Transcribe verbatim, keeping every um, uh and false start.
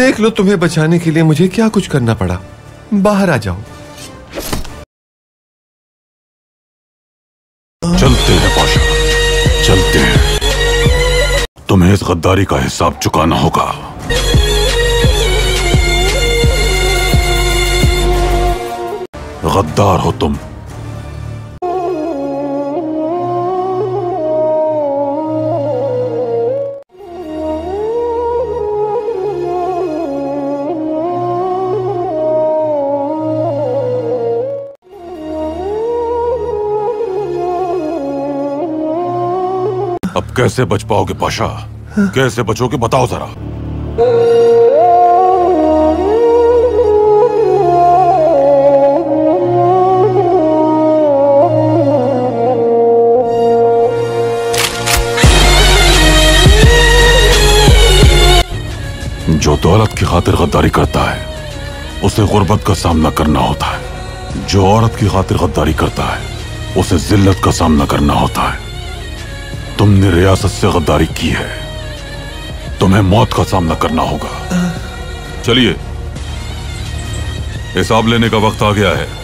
देख लो तुम्हें बचाने के लिए मुझे क्या कुछ करना पड़ा। बाहर आ जाओ। चलते हैं पाशा, चलते हैं। तुम्हें इस गद्दारी का हिसाब चुकाना होगा। गद्दार हो तुम। अब कैसे बच पाओगे पाशा? हाँ? कैसे बचोगे बताओ जरा। जो दौलत की खातिर गद्दारी करता है उसे गुर्बत का सामना करना होता है। जो औरत की खातिर गद्दारी करता है उसे जिल्लत का सामना करना होता है। तुमने रियासत से गद्दारी की है, तुम्हें मौत का सामना करना होगा। चलिए, हिसाब लेने का वक्त आ गया है।